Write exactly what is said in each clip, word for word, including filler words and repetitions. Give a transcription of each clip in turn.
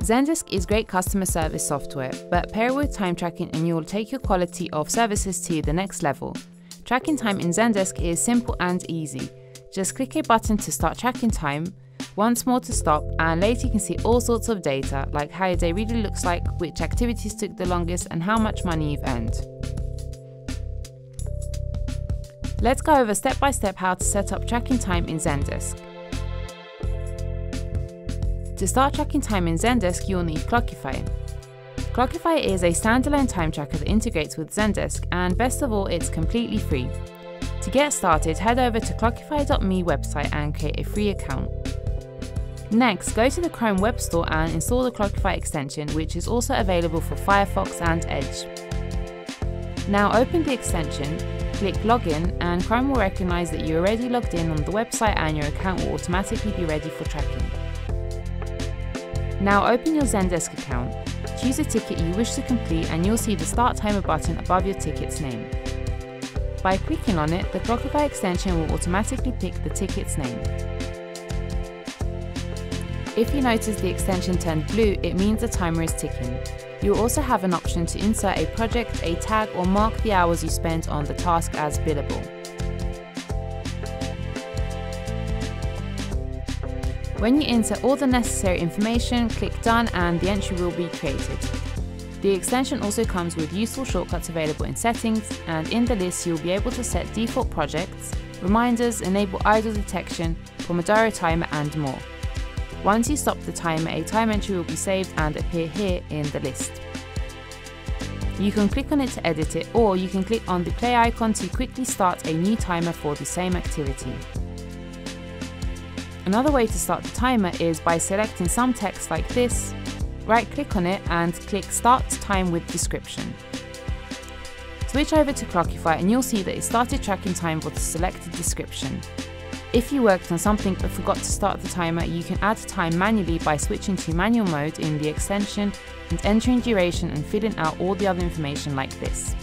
Zendesk is great customer service software, but pair it with time tracking and you will take your quality of services to the next level. Tracking time in Zendesk is simple and easy. Just click a button to start tracking time, once more to stop, and later you can see all sorts of data, like how your day really looks like, which activities took the longest, and how much money you've earned. Let's go over step-by-step how to set up tracking time in Zendesk. To start tracking time in Zendesk, you'll need Clockify. Clockify is a standalone time tracker that integrates with Zendesk, and best of all, it's completely free. To get started, head over to clockify dot me website and create a free account. Next, go to the Chrome Web Store and install the Clockify extension, which is also available for Firefox and Edge. Now open the extension, click Login, and Chrome will recognize that you're already logged in on the website and your account will automatically be ready for tracking. Now open your Zendesk account, choose a ticket you wish to complete, and you'll see the Start Timer button above your ticket's name. By clicking on it, the Clockify extension will automatically pick the ticket's name. If you notice the extension turned blue, it means the timer is ticking. You'll also have an option to insert a project, a tag, or mark the hours you spent on the task as billable. When you insert all the necessary information, click Done and the entry will be created. The extension also comes with useful shortcuts available in Settings, and in the list you'll be able to set default projects, reminders, enable idle detection, Pomodoro timer, and more. Once you stop the timer, a time entry will be saved and appear here in the list. You can click on it to edit it, or you can click on the play icon to quickly start a new timer for the same activity. Another way to start the timer is by selecting some text like this, right-click on it and click Start Time with Description. Switch over to Clockify and you'll see that it started tracking time with the selected description. If you worked on something but forgot to start the timer, you can add time manually by switching to manual mode in the extension and entering duration and filling out all the other information like this.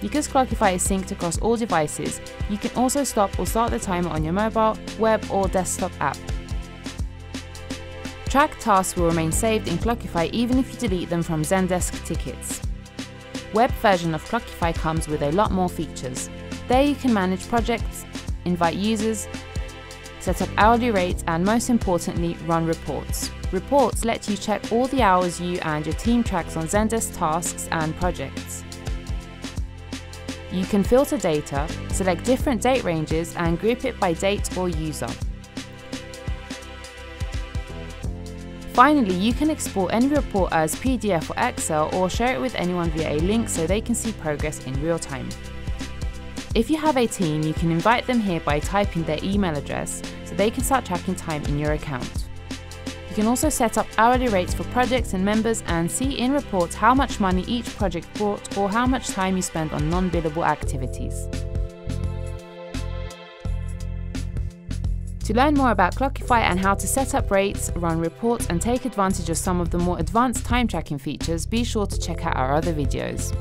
Because Clockify is synced across all devices, you can also stop or start the timer on your mobile, web, or desktop app. Tracked tasks will remain saved in Clockify even if you delete them from Zendesk tickets. Web version of Clockify comes with a lot more features. There you can manage projects, invite users, set up hourly rates, and most importantly, run reports. Reports let you check all the hours you and your team tracks on Zendesk tasks and projects. You can filter data, select different date ranges, and group it by date or user. Finally, you can export any report as P D F or Excel, or share it with anyone via a link so they can see progress in real time. If you have a team, you can invite them here by typing their email address so they can start tracking time in your account. You can also set up hourly rates for projects and members and see in reports how much money each project brought or how much time you spend on non-billable activities. To learn more about Clockify and how to set up rates, run reports, and take advantage of some of the more advanced time tracking features, be sure to check out our other videos.